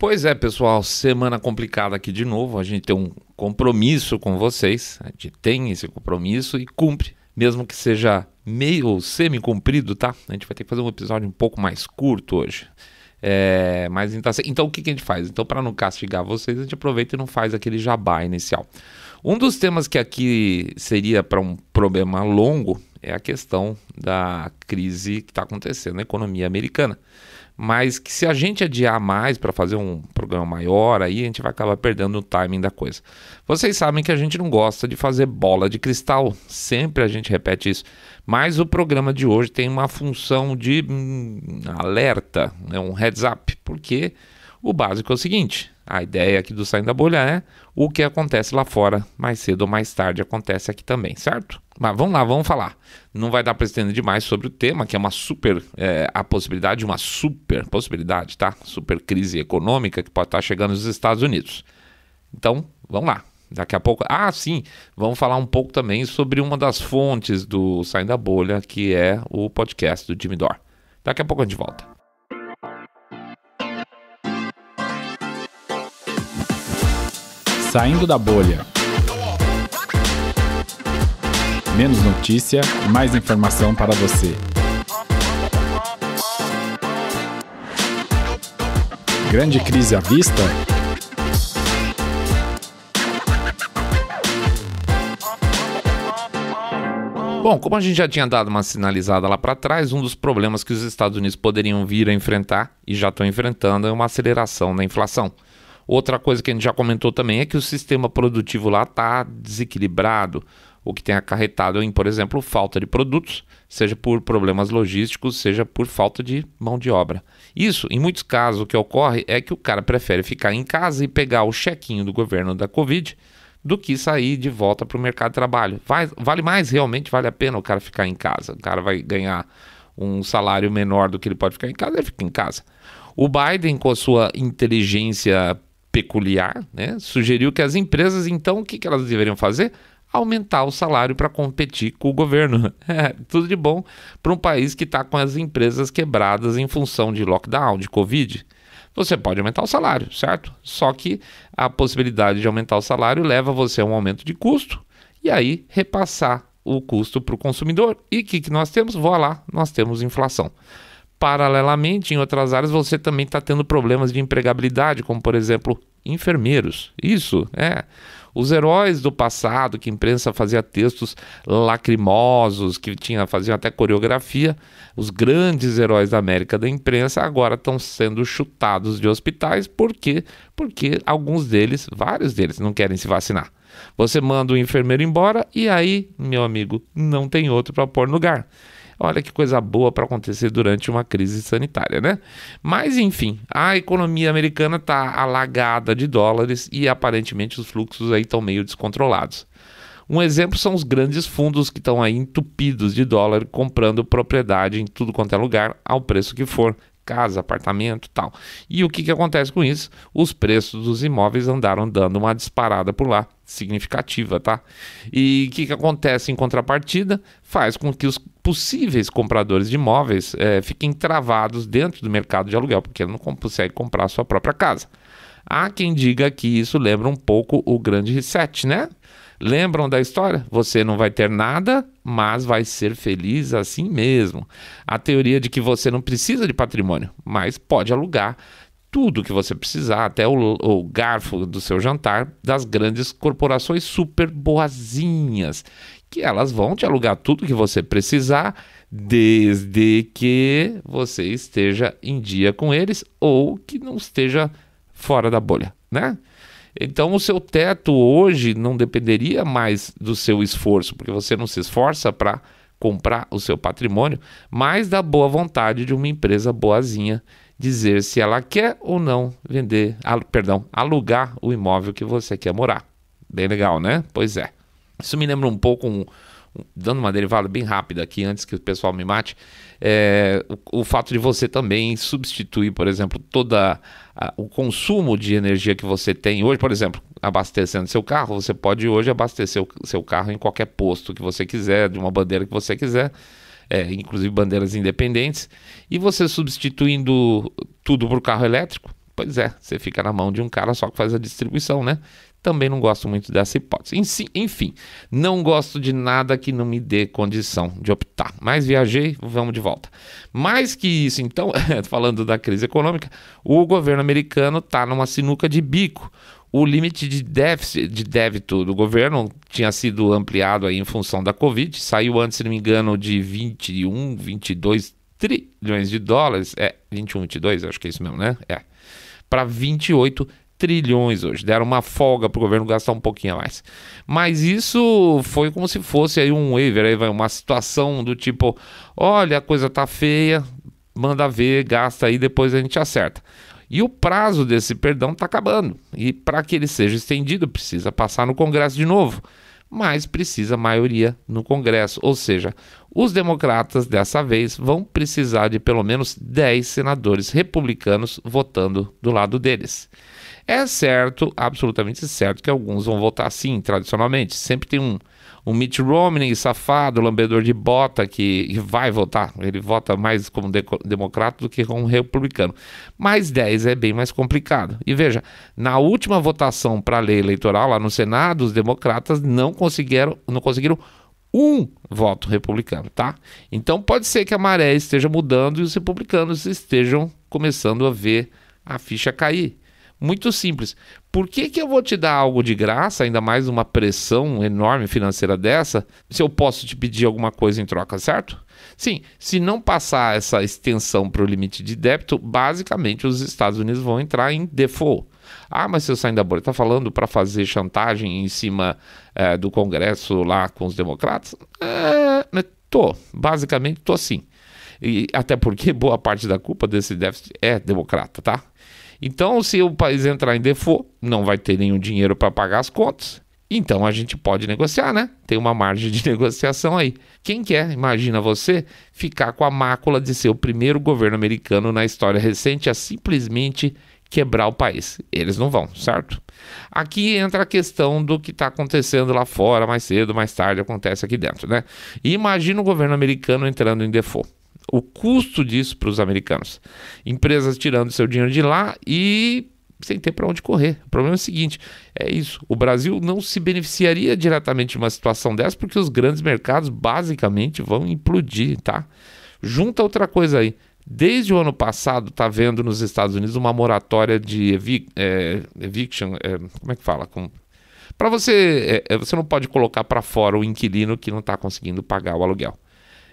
Pois é, pessoal, semana complicada aqui de novo. A gente tem um compromisso com vocês, a gente tem esse compromisso e cumpre, mesmo que seja meio semi-cumprido, tá? A gente vai ter que fazer um episódio um pouco mais curto hoje. Mas então o que a gente faz? Então, para não castigar vocês, a gente aproveita e não faz aquele jabá inicial. Um dos temas que aqui seria para um problema longo é a questão da crise que está acontecendo na economia americana. Mas que se a gente adiar mais para fazer um programa maior, aí a gente vai acabar perdendo o timing da coisa. Vocês sabem que a gente não gosta de fazer bola de cristal, sempre a gente repete isso. Mas o programa de hoje tem uma função de alerta, né? Um heads up, porque o básico é o seguinte, a ideia aqui do Saindo da Bolha é o que acontece lá fora, mais cedo ou mais tarde acontece aqui também, certo? Mas vamos lá, vamos falar. Não vai dar para estender demais sobre o tema, que é uma super... a possibilidade de uma super possibilidade, tá? Super crise econômica que pode estar chegando nos Estados Unidos. Então, vamos lá. Daqui a pouco... Ah, sim! Vamos falar um pouco também sobre uma das fontes do Saindo da Bolha, que é o podcast do Jimmy Dore. Daqui a pouco a gente volta. Saindo da Bolha. Menos notícia, mais informação para você. Grande crise à vista? Bom, como a gente já tinha dado uma sinalizada lá para trás, um dos problemas que os Estados Unidos poderiam vir a enfrentar, e já estão enfrentando, é uma aceleração na inflação. Outra coisa que a gente já comentou também é que o sistema produtivo lá está desequilibrado, o que tem acarretado em, por exemplo, falta de produtos, seja por problemas logísticos, seja por falta de mão de obra. Isso, em muitos casos, o que ocorre é que o cara prefere ficar em casa e pegar o chequinho do governo da Covid do que sair de volta para o mercado de trabalho. Vale mais, realmente vale a pena o cara ficar em casa. O cara vai ganhar um salário menor do que ele pode ficar em casa, ele fica em casa. O Biden, com a sua inteligência peculiar, né, sugeriu que as empresas, então, o que elas deveriam fazer? Aumentar o salário para competir com o governo. Tudo de bom para um país que está com as empresas quebradas em função de lockdown, de Covid. Você pode aumentar o salário, certo? Só que a possibilidade de aumentar o salário leva você a um aumento de custo e aí repassar o custo para o consumidor. E o que nós temos? Vá lá, nós temos inflação. Paralelamente, em outras áreas, você também está tendo problemas de empregabilidade, como, por exemplo, enfermeiros. Isso, é. Os heróis do passado, que a imprensa fazia textos lacrimosos, que faziam até coreografia, os grandes heróis da América da imprensa, agora estão sendo chutados de hospitais. Por quê? Porque alguns deles, vários deles, não querem se vacinar. Você manda o enfermeiro embora e aí, meu amigo, não tem outro para pôr no lugar. Olha que coisa boa para acontecer durante uma crise sanitária, né? Mas, enfim, a economia americana está alagada de dólares e, aparentemente, os fluxos aí estão meio descontrolados. Um exemplo são os grandes fundos que estão aí entupidos de dólar, comprando propriedade em tudo quanto é lugar, ao preço que for. Casa, apartamento e tal. E o que acontece com isso? Os preços dos imóveis andaram dando uma disparada por lá, significativa, tá? E o que acontece em contrapartida? Faz com que os possíveis compradores de imóveis fiquem travados dentro do mercado de aluguel, porque ele não consegue comprar a sua própria casa. Há quem diga que isso lembra um pouco o grande reset, né? Lembram da história? Você não vai ter nada, mas vai ser feliz assim mesmo. A teoria de que você não precisa de patrimônio, mas pode alugar tudo que você precisar, até o garfo do seu jantar, das grandes corporações super boazinhas, que elas vão te alugar tudo que você precisar, desde que você esteja em dia com eles ou que não esteja fora da bolha, né? Então o seu teto hoje não dependeria mais do seu esforço, porque você não se esforça para comprar o seu patrimônio, mas da boa vontade de uma empresa boazinha dizer se ela quer ou não vender, alugar o imóvel que você quer morar. Bem legal, né? Pois é. Isso me lembra um pouco, dando uma derivada bem rápida aqui, antes que o pessoal me mate, o fato de você também substituir, por exemplo, toda o consumo de energia que você tem hoje. Por exemplo, abastecendo seu carro, você pode hoje abastecer o seu carro em qualquer posto que você quiser, de uma bandeira que você quiser, inclusive bandeiras independentes, e você substituindo tudo por carro elétrico, Pois é, você fica na mão de um cara só que faz a distribuição, né? Também não gosto muito dessa hipótese. Enfim, não gosto de nada que não me dê condição de optar. Mas viajei, vamos de volta. Mais que isso, então, falando da crise econômica, o governo americano está numa sinuca de bico. O limite de déficit, de débito do governo tinha sido ampliado aí em função da Covid. Saiu antes, se não me engano, de 22 trilhões de dólares. É, 21, 22, acho que é isso mesmo, né? É. Para 28 trilhões hoje. Deram uma folga para o governo gastar um pouquinho a mais. Mas isso foi como se fosse aí um waiver, aí vai uma situação do tipo, olha, a coisa tá feia, manda ver, gasta aí, depois a gente acerta. E o prazo desse perdão está acabando. E para que ele seja estendido, precisa passar no Congresso de novo. Mas precisa maioria no Congresso. Ou seja, os democratas dessa vez vão precisar de pelo menos 10 senadores republicanos votando do lado deles. É certo, absolutamente certo, que alguns vão votar sim, tradicionalmente. Sempre tem um Mitch Romney safado, lambedor de bota, que vai votar. Ele vota mais como democrata do que como republicano. Mas 10 é bem mais complicado. E veja, na última votação para a lei eleitoral, lá no Senado, os democratas não conseguiram um voto republicano, tá? Então pode ser que a maré esteja mudando e os republicanos estejam começando a ver a ficha cair. Muito simples. Por que que eu vou te dar algo de graça, ainda mais uma pressão enorme financeira dessa, se eu posso te pedir alguma coisa em troca, certo? Sim, se não passar essa extensão para o limite de débito, basicamente os Estados Unidos vão entrar em default. Ah, mas se eu sair da bolha, tá falando para fazer chantagem em cima do Congresso lá com os democratas? Basicamente tô sim. E até porque boa parte da culpa desse déficit é democrata, tá? Então, se o país entrar em default, não vai ter nenhum dinheiro para pagar as contas. Então, a gente pode negociar, né? Tem uma margem de negociação aí. Quem quer, imagina você, ficar com a mácula de ser o primeiro governo americano na história recente a simplesmente quebrar o país. Eles não vão, certo? Aqui entra a questão do que está acontecendo lá fora, mais cedo, mais tarde, acontece aqui dentro, né? E imagina o governo americano entrando em default. O custo disso para os americanos. Empresas tirando seu dinheiro de lá e sem ter para onde correr. O problema é o seguinte, é isso. O Brasil não se beneficiaria diretamente de uma situação dessa porque os grandes mercados basicamente vão implodir, tá? Junta outra coisa aí. Desde o ano passado está vendo nos Estados Unidos uma moratória de eviction, como é que fala? Para você, você não pode colocar para fora o inquilino que não está conseguindo pagar o aluguel.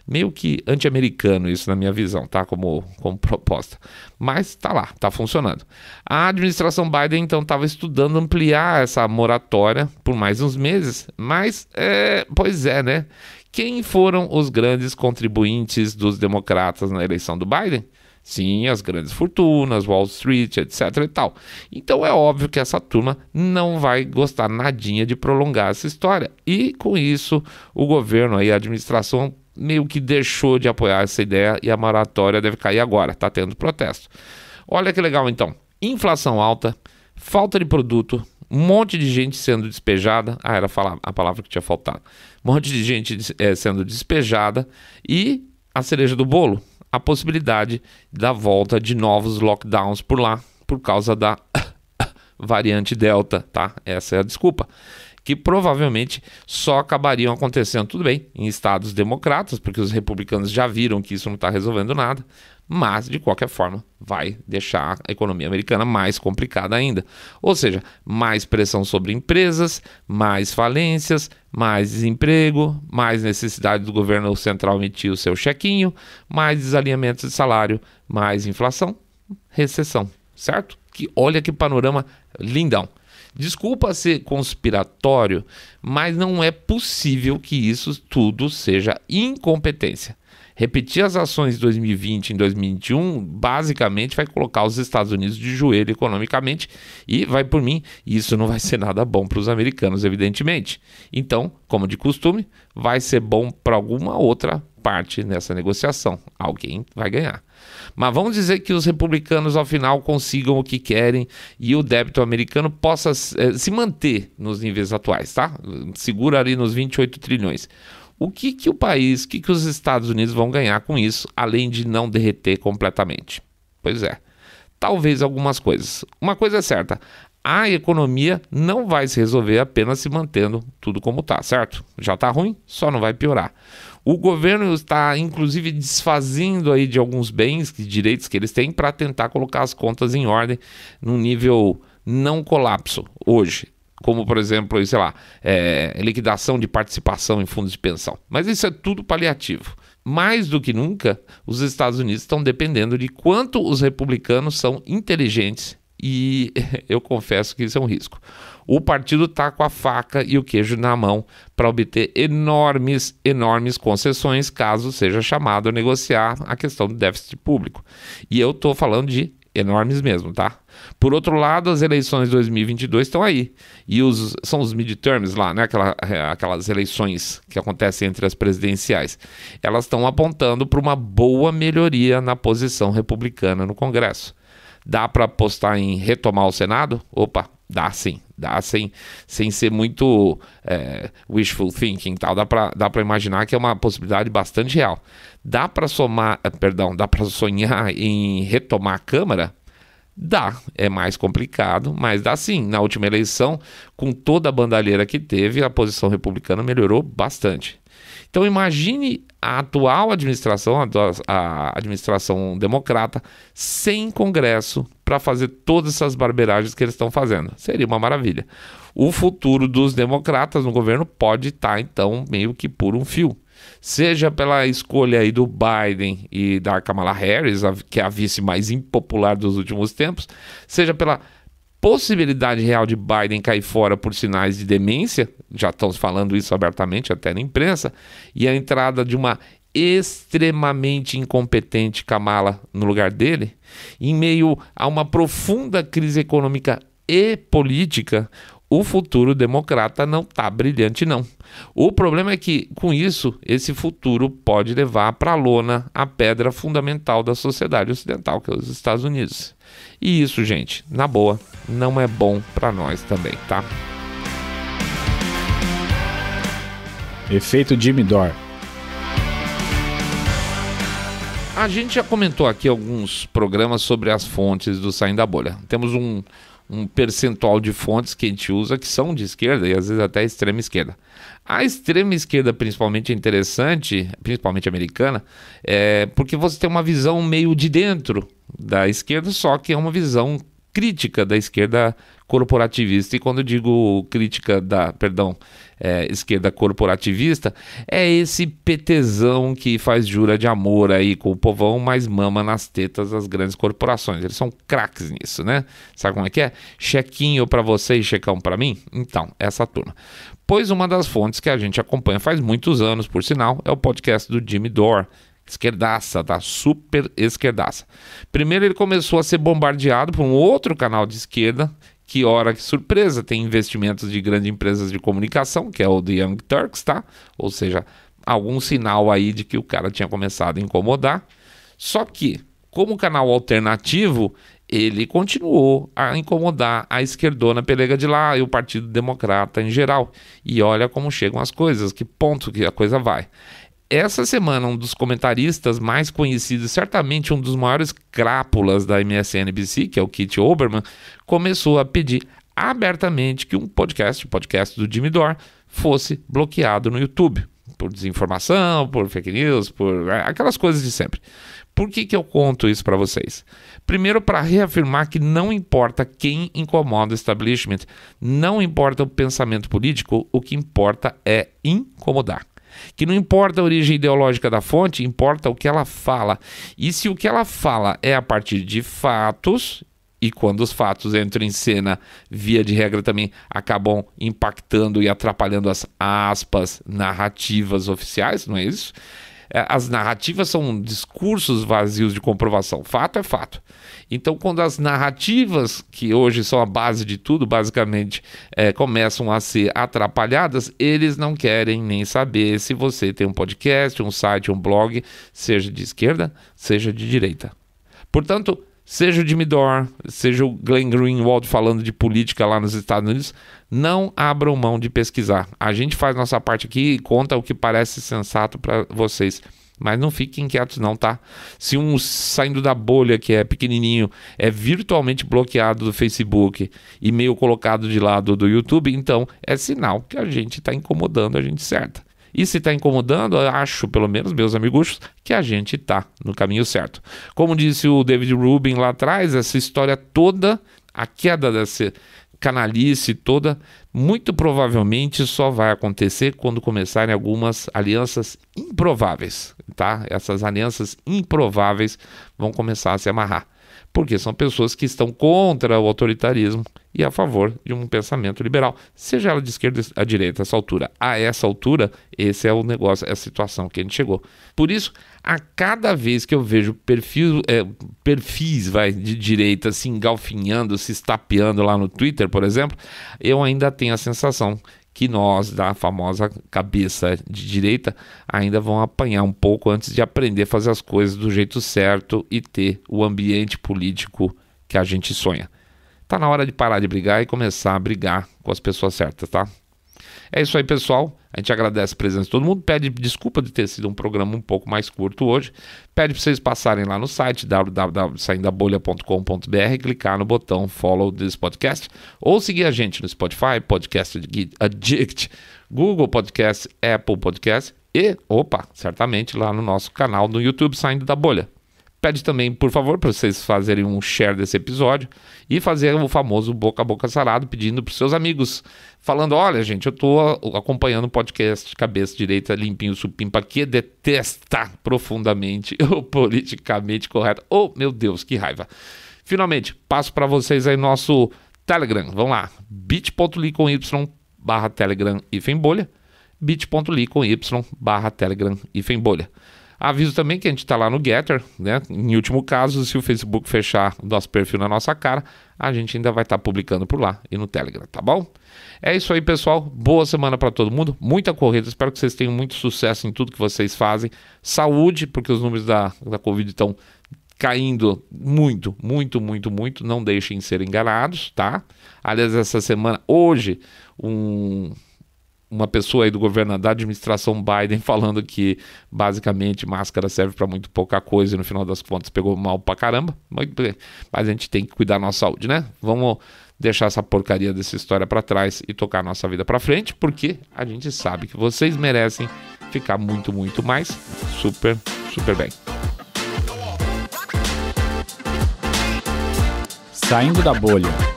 Meio que anti-americano isso na minha visão, tá? Como proposta. Mas tá lá, tá funcionando. A administração Biden, então, estava estudando ampliar essa moratória por mais uns meses, mas, pois é, né? Quem foram os grandes contribuintes dos democratas na eleição do Biden? Sim, as grandes fortunas, Wall Street, etc e tal. Então é óbvio que essa turma não vai gostar nadinha de prolongar essa história. E com isso, o governo aí, a administração meio que deixou de apoiar essa ideia e a moratória deve cair agora, tá tendo protesto. Olha que legal então, inflação alta, falta de produto, um monte de gente sendo despejada, era a palavra que tinha faltado, um monte de gente sendo despejada e a cereja do bolo, a possibilidade da volta de novos lockdowns por lá, por causa da variante Delta, tá? Essa é a desculpa. Que provavelmente só acabariam acontecendo, tudo bem, em estados democratas, porque os republicanos já viram que isso não está resolvendo nada, mas, de qualquer forma, vai deixar a economia americana mais complicada ainda. Ou seja, mais pressão sobre empresas, mais falências, mais desemprego, mais necessidade do governo central emitir o seu chequinho, mais desalinhamento de salário, mais inflação, recessão, certo? Olha que panorama lindão. Desculpa ser conspiratório, mas não é possível que isso tudo seja incompetência. Repetir as ações de 2020 em 2021 basicamente vai colocar os Estados Unidos de joelho economicamente e vai por mim, isso não vai ser nada bom para os americanos, evidentemente. Então, como de costume, vai ser bom para alguma outra parte nessa negociação. Alguém vai ganhar. Mas vamos dizer que os republicanos ao final consigam o que querem e o débito americano possa se manter nos níveis atuais, tá? Segura ali nos 28 trilhões. O que que o país, o que que os Estados Unidos vão ganhar com isso, além de não derreter completamente? Pois é, talvez algumas coisas. Uma coisa é certa, a economia não vai se resolver apenas se mantendo tudo como está, certo? Já está ruim, só não vai piorar. O governo está, inclusive, desfazendo aí de alguns bens e direitos que eles têm para tentar colocar as contas em ordem num nível não colapso hoje. Como, por exemplo, sei lá, liquidação de participação em fundos de pensão. Mas isso é tudo paliativo. Mais do que nunca, os Estados Unidos estão dependendo de quanto os republicanos são inteligentes. E eu confesso que isso é um risco. O partido está com a faca e o queijo na mão para obter enormes, enormes concessões caso seja chamado a negociar a questão do déficit público. E eu estou falando de enormes mesmo, tá? Por outro lado, as eleições de 2022 estão aí. E são os midterms lá, né? Aquelas eleições que acontecem entre as presidenciais. Elas estão apontando para uma boa melhoria na posição republicana no Congresso. Dá para apostar em retomar o Senado? Opa, dá sim, sem ser muito wishful thinking e tal, dá para imaginar que é uma possibilidade bastante real. Dá para sonhar em retomar a Câmara? Dá, é mais complicado, mas dá sim. Na última eleição, com toda a bandalheira que teve, a posição republicana melhorou bastante. Então imagine a atual administração, a administração democrata, sem Congresso para fazer todas essas barberagens que eles estão fazendo. Seria uma maravilha. O futuro dos democratas no governo pode estar, então, meio que por um fio. Seja pela escolha aí do Biden e da Kamala Harris, que é a vice mais impopular dos últimos tempos, seja pela possibilidade real de Biden cair fora por sinais de demência, já estão falando isso abertamente até na imprensa, e a entrada de uma extremamente incompetente Kamala no lugar dele, em meio a uma profunda crise econômica e política, o futuro democrata não está brilhante, não. O problema é que, com isso, esse futuro pode levar para a lona a pedra fundamental da sociedade ocidental, que é os Estados Unidos. E isso, gente, na boa, não é bom para nós também, tá? Efeito Jimmy Dore. A gente já comentou aqui alguns programas sobre as fontes do Saindo da Bolha. Temos um percentual de fontes que a gente usa que são de esquerda e às vezes até extrema esquerda. A extrema esquerda principalmente é interessante, principalmente americana, porque você tem uma visão meio de dentro da esquerda, só que é uma visão crítica da esquerda corporativista. E quando eu digo esquerda corporativista, é esse PTzão que faz jura de amor aí com o povão, mas mama nas tetas das grandes corporações. Eles são craques nisso, né? Sabe como é que é? Chequinho pra você e checão pra mim? Então, essa turma. Pois uma das fontes que a gente acompanha faz muitos anos, por sinal, é o podcast do Jimmy Dore. Esquerdaça, tá? Super esquerdaça. Primeiro ele começou a ser bombardeado por um outro canal de esquerda, que, ora que surpresa, tem investimentos de grandes empresas de comunicação, que é o The Young Turks, tá? Ou seja, algum sinal aí de que o cara tinha começado a incomodar. Só que, como canal alternativo, ele continuou a incomodar a esquerdona pelega de lá e o Partido Democrata em geral. E olha como chegam as coisas, que ponto que a coisa vai. Essa semana, um dos comentaristas mais conhecidos, certamente um dos maiores crápulas da MSNBC, que é o Keith Olbermann, começou a pedir abertamente que o podcast do Jimmy Dore, fosse bloqueado no YouTube. Por desinformação, por fake news, por aquelas coisas de sempre. Por que eu conto isso para vocês? Primeiro, para reafirmar que não importa quem incomoda o establishment, não importa o pensamento político, o que importa é incomodar. Que não importa a origem ideológica da fonte, importa o que ela fala. E se o que ela fala é a partir de fatos, e quando os fatos entram em cena, via de regra também acabam impactando e atrapalhando as aspas narrativas oficiais, não é isso? As narrativas são discursos vazios de comprovação, fato é fato. Então quando as narrativas, que hoje são a base de tudo, basicamente começam a ser atrapalhadas, eles não querem nem saber se você tem um podcast, um site, um blog, seja de esquerda, seja de direita. Portanto, seja o Jimmy Dore, seja o Glenn Greenwald falando de política lá nos Estados Unidos, não abram mão de pesquisar. A gente faz nossa parte aqui e conta o que parece sensato para vocês. Mas não fiquem quietos não, tá? Se um Saindo da Bolha, que é pequenininho, é virtualmente bloqueado do Facebook e meio colocado de lado do YouTube, então é sinal que a gente está incomodando a gente certa. E se está incomodando, eu acho, pelo menos, meus amigos, que a gente está no caminho certo. Como disse o David Rubin lá atrás, essa história toda, a queda dessa canalice toda, muito provavelmente só vai acontecer quando começarem algumas alianças improváveis, tá? Essas alianças improváveis vão começar a se amarrar, porque são pessoas que estão contra o autoritarismo e a favor de um pensamento liberal, seja ela de esquerda ou de direita, essa altura. A essa altura, esse é o negócio, é a situação que a gente chegou. Por isso, a cada vez que eu vejo perfis de direita se engalfinhando, se estapeando lá no Twitter, por exemplo, eu ainda tenho a sensação que nós, da famosa cabeça de direita, ainda vão apanhar um pouco antes de aprender a fazer as coisas do jeito certo e ter o ambiente político que a gente sonha. Tá na hora de parar de brigar e começar a brigar com as pessoas certas, tá? É isso aí, pessoal. A gente agradece a presença de todo mundo. Pede desculpa de ter sido um programa um pouco mais curto hoje. Pede para vocês passarem lá no site www.saindabolha.com.br, clicar no botão Follow this podcast ou seguir a gente no Spotify, Podcast Addict, Google Podcast, Apple Podcast e, certamente lá no nosso canal no YouTube Saindo da Bolha. Pede também, por favor, para vocês fazerem um share desse episódio e fazer o famoso boca a boca sarado, pedindo para os seus amigos, falando, olha gente, eu estou acompanhando o podcast Cabeça Direita Limpinho Supimpa, que detesta profundamente o politicamente correto. Oh, meu Deus, que raiva. Finalmente, passo para vocês aí nosso Telegram. Vamos lá, bit.ly/Telegram-bolha, bit.ly/Telegram-bolha. Aviso também que a gente está lá no Getter, né? Em último caso, se o Facebook fechar o nosso perfil na nossa cara, a gente ainda vai estar publicando por lá e no Telegram, tá bom? É isso aí, pessoal. Boa semana para todo mundo. Muita corrida. Espero que vocês tenham muito sucesso em tudo que vocês fazem. Saúde, porque os números da Covid estão caindo muito, muito, muito, muito. Não deixem ser enganados, tá? Aliás, essa semana, hoje, uma pessoa aí do governo da administração Biden falando que basicamente máscara serve para muito pouca coisa e no final das contas pegou mal pra caramba, mas a gente tem que cuidar da nossa saúde, né? Vamos deixar essa porcaria dessa história para trás e tocar a nossa vida para frente, porque a gente sabe que vocês merecem ficar muito, muito mais super, super bem. Saindo da Bolha.